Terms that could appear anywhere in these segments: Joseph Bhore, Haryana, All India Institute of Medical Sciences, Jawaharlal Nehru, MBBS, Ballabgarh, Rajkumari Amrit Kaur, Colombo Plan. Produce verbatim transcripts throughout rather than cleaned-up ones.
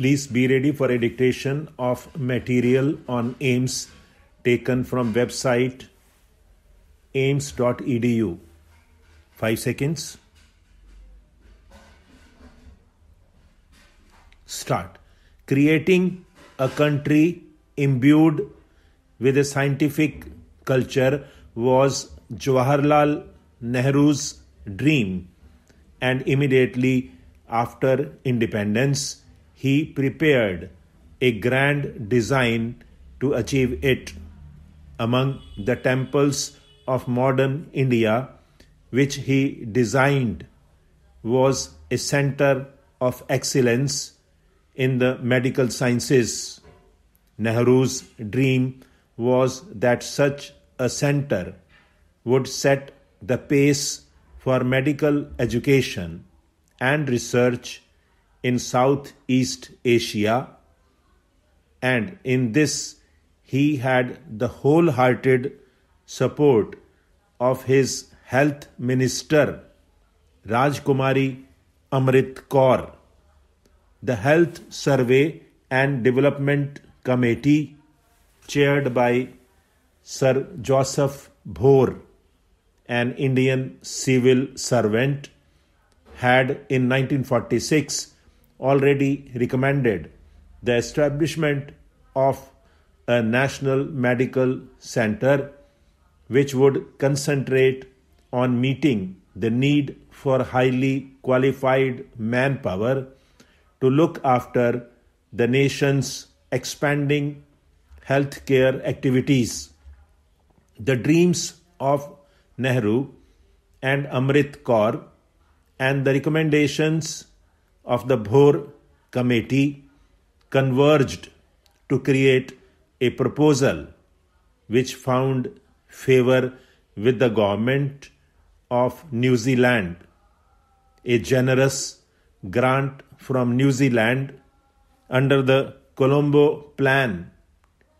Please be ready for a dictation of material on aims taken from website aims dot e d u. Five seconds. Start. Creating a country imbued with a scientific culture was Jawaharlal Nehru's dream, and immediately after independence, he prepared a grand design to achieve it. Among the temples of modern India, which he designed, was a center of excellence in the medical sciences. Nehru's dream was that such a center would set the pace for medical education and research in Southeast Asia, and in this he had the wholehearted support of his Health Minister Rajkumari Amrit Kaur. The Health Survey and Development Committee, chaired by Sir Joseph Bhore, an Indian civil servant, had in nineteen forty-six already recommended the establishment of a national medical center which would concentrate on meeting the need for highly qualified manpower to look after the nation's expanding healthcare activities. The dreams of Nehru and Amrit Kaur and the recommendations of the Bhore Committee converged to create a proposal which found favour with the government of New Zealand. A generous grant from New Zealand under the Colombo Plan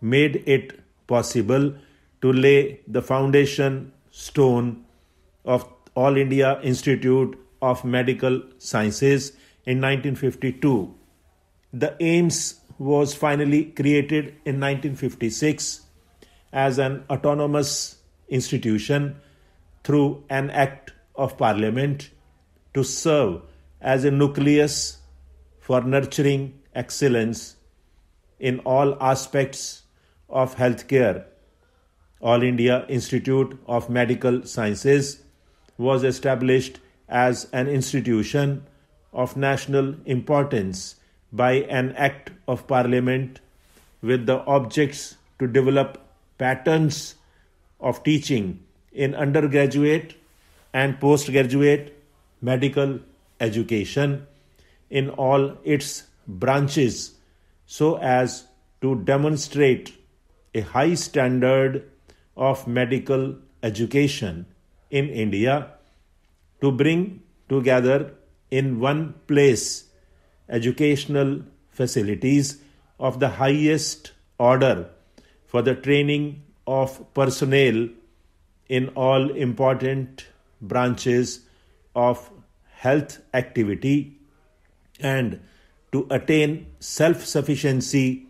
made it possible to lay the foundation stone of All India Institute of Medical Sciences in nineteen fifty-two. The aims was finally created in nineteen fifty-six as an autonomous institution through an act of parliament to serve as a nucleus for nurturing excellence in all aspects of healthcare. All India Institute of Medical Sciences was established as an institution of national importance by an act of parliament with the objects to develop patterns of teaching in undergraduate and postgraduate medical education in all its branches, so as to demonstrate a high standard of medical education in India, to bring together in one place educational facilities of the highest order for the training of personnel in all important branches of health activity, and to attain self-sufficiency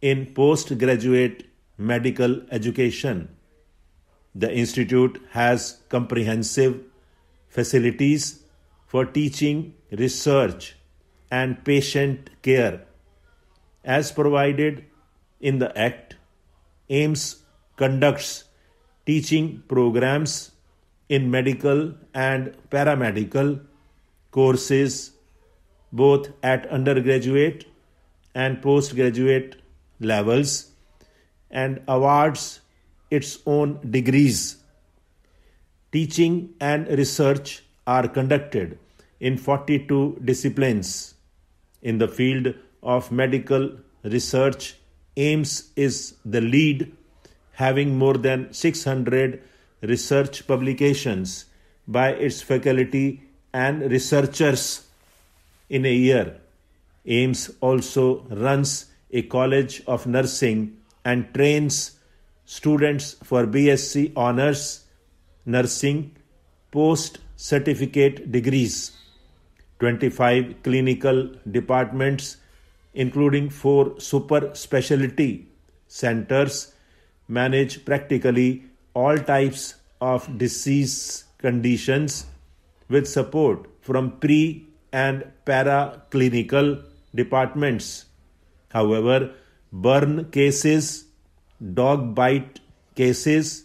in postgraduate medical education. The institute has comprehensive facilities for teaching, research, and patient care. As provided in the Act, aims conducts teaching programs in medical and paramedical courses both at undergraduate and postgraduate levels, and awards its own degrees. Teaching and research are conducted in forty-two disciplines. In the field of medical research, aims is the lead, having more than six hundred research publications by its faculty and researchers in a year. aims also runs a college of nursing and trains students for B S c honors, nursing, post-certificate degrees. twenty-five clinical departments including four super specialty centers, manage practically all types of disease conditions with support from pre and para-clinical departments. However, burn cases, dog bite cases,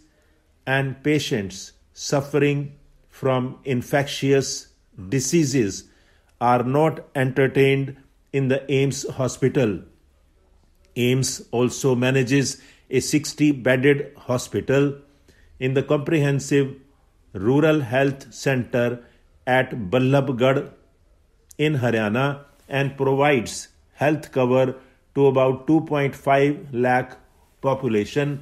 and patients suffering from infectious diseases are not entertained in the aims hospital. aims also manages a sixty-bedded hospital in the comprehensive rural health center at Ballabgarh in Haryana and provides health cover to about two point five lakh population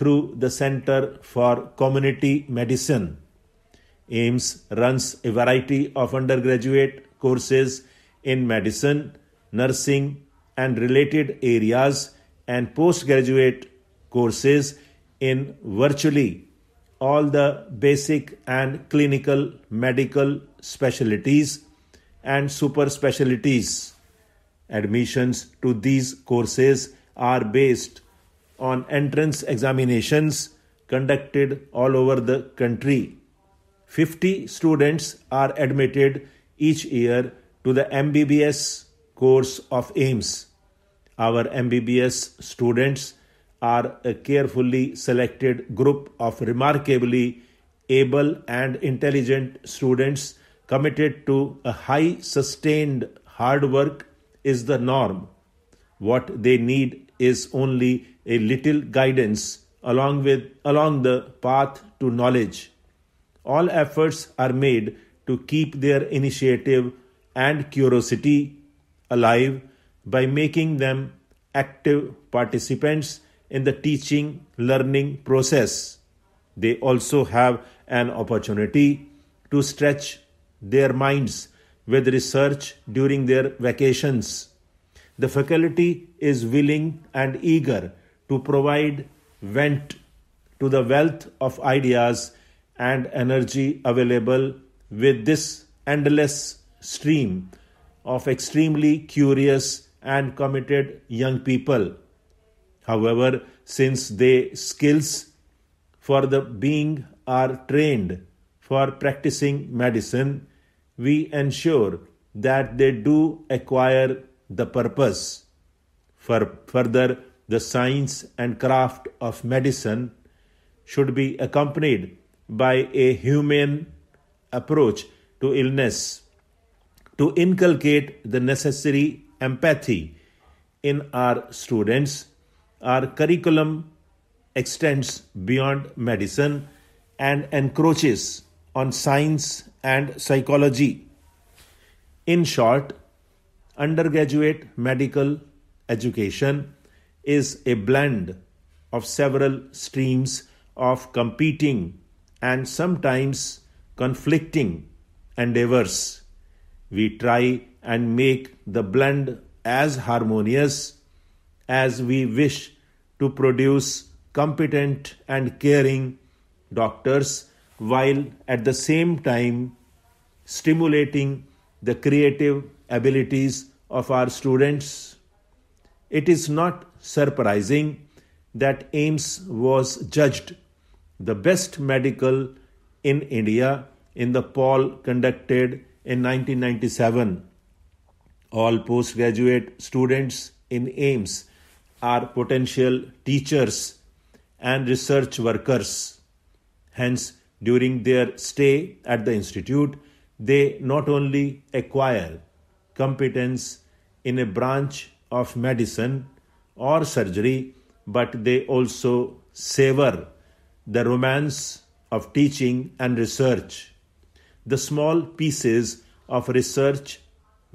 through the Center for Community Medicine. aims runs a variety of undergraduate courses in medicine, nursing and related areas and postgraduate courses in virtually all the basic and clinical medical specialties and super specialties. Admissions to these courses are based on entrance examinations conducted all over the country. fifty students are admitted each year to the M B B S course of aims. Our M B B S students are a carefully selected group of remarkably able and intelligent students committed to a high sustained hard work is the norm. What they need is only a little guidance along with along the path to knowledge. All efforts are made to keep their initiative and curiosity alive by making them active participants in the teaching learning process. They also have an opportunity to stretch their minds with research during their vacations. The faculty is willing and eager to provide vent to the wealth of ideas and energy available with this endless stream of extremely curious and committed young people. However, since their skills for the being are trained for practicing medicine, we ensure that they do acquire the purpose. For further, the science and craft of medicine should be accompanied by a humane approach to illness, to inculcate the necessary empathy in our students. Our curriculum extends beyond medicine and encroaches on science and psychology. In short, undergraduate medical education is a blend of several streams of competing and sometimes conflicting endeavors. We try and make the blend as harmonious as we wish to produce competent and caring doctors while at the same time stimulating the creative abilities of our students. It is not surprising that aims was judged the best medical in India in the poll conducted in nineteen ninety-seven. All postgraduate students in aims are potential teachers and research workers. Hence, during their stay at the institute, they not only acquire competence in a branch of medicine or surgery, but they also savor the romance of teaching and research. The small pieces of research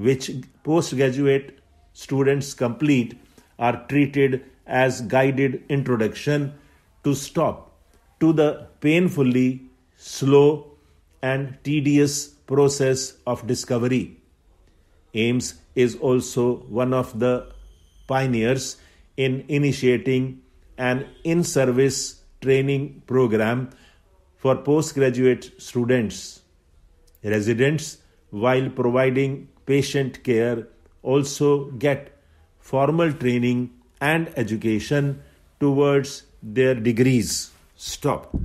which postgraduate students complete are treated as guided introduction to stop to the painfully slow and tedious process of discovery. aims is also one of the pioneers in initiating an in-service training program for postgraduate students. Residents, while providing patient care, also get formal training and education towards their degrees. Stop.